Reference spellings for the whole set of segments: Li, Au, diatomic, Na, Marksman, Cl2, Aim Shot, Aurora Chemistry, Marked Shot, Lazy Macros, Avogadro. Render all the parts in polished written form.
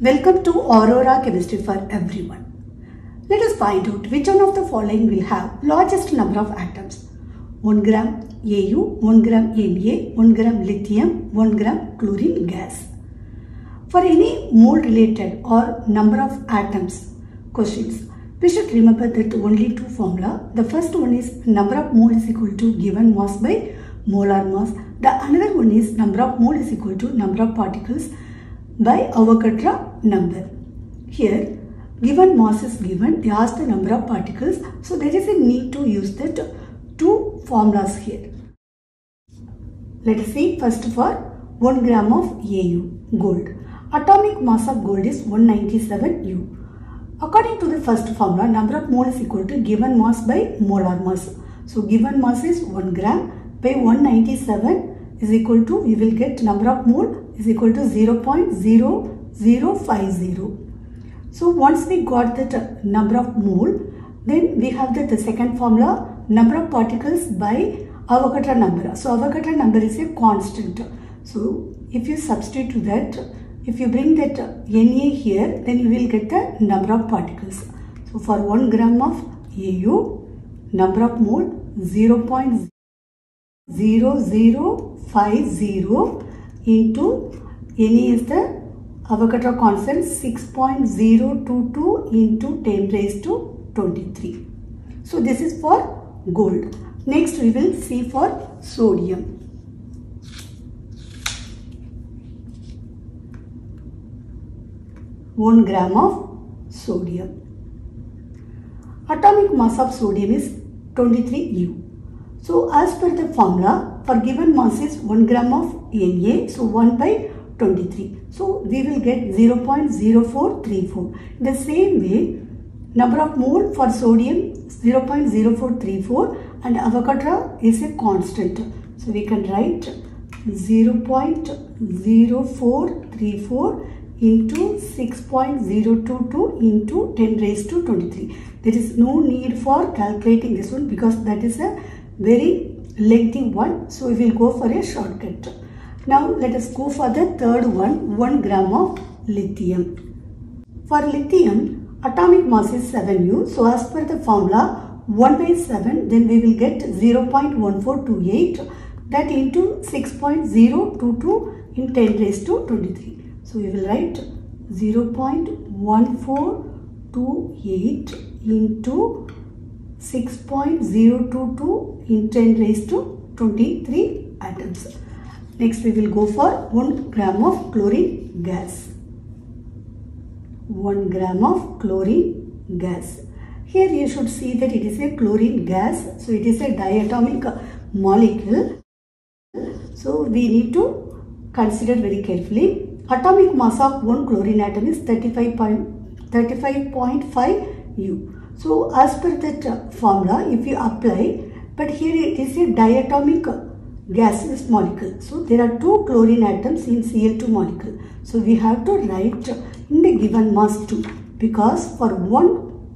Welcome to Aurora Chemistry for everyone. Let us find out which one of the following will have largest number of atoms. 1 gram Au, 1 gram Na, 1 gram lithium, 1 gram chlorine gas. For any mole related or number of atoms questions, we should remember that only two formula. The first one is number of mole is equal to given mass by molar mass. The another one is number of mole is equal to number of particles by Avogadro number. Here given mass is given, they ask the number of particles, so there is a need to use that two formulas here. Let us see first for 1 gram of Au, gold. Atomic mass of gold is 197 U. According to the first formula, number of mole is equal to given mass by molar mass. So given mass is 1 gram by 197 is equal to, we will get number of mole is equal to 0.0050. So once we got that number of mole, then we have the second formula, number of particles by Avogadro number. So Avogadro number is a constant. So if you substitute to that, if you bring that Na here, then you will get the number of particles. So for 1 gram of Au, number of mole 0.0050 into Na is the Avogadro constant 6.022 into 10 raised to 23. So this is for gold. Next we will see for sodium. One gram of sodium. Atomic mass of sodium is 23 U. So as per the formula, for given mass is 1 gram of Na, so 1 by 23. So we will get 0.0434. The same way, number of mole for sodium 0.0434 and Avogadro is a constant. So we can write 0.0434 into 6.022 into 10 raised to 23. There is no need for calculating this one because that is a very lengthy one. So we will go for a shortcut. Now let us go for the third one, 1 gram of lithium. For lithium, atomic mass is 7U. So as per the formula, 1 by 7, then we will get 0.1428, that into 6.022 in 10 raised to 23. So we will write 0.1428 into 6.022 in 10 raised to 23 atoms. Next we will go for 1 gram of chlorine gas. 1 gram of chlorine gas. Here you should see that it is a chlorine gas. So it is a diatomic molecule. So we need to consider very carefully. Atomic mass of one chlorine atom is 35.5 U. So as per that formula, if you apply, but here it is a diatomic gaseous molecule. So there are two chlorine atoms in Cl2 molecule. So we have to write in the given mass 2 because for one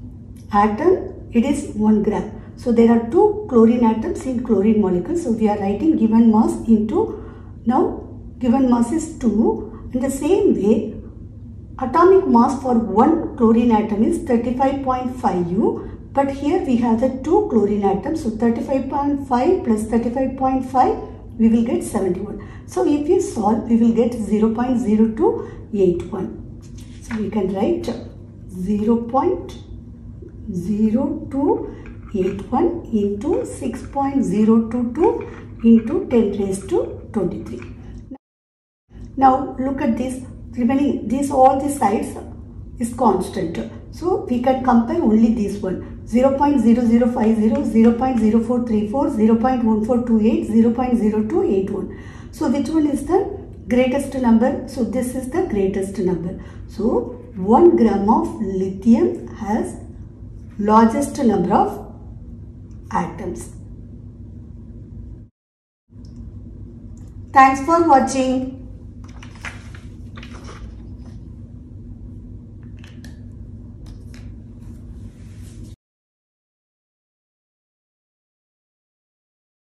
atom it is 1 gram. So there are two chlorine atoms in chlorine molecule. So we are writing given mass into, now given mass is 2. In the same way, atomic mass for one chlorine atom is 35.5 U. But here we have the two chlorine atoms, so 35.5 plus 35.5, we will get 71. So if you solve, we will get 0.0281. So we can write 0.0281 into 6.022 into 10 raised to 23. Now look at this, remaining these all the sides is constant. So we can compare only this one, 0.0050, 0.0434, 0.1428, 0.0281. So which one is the greatest number? So this is the greatest number. So 1 gram of lithium has largest number of atoms. Thanks for watching.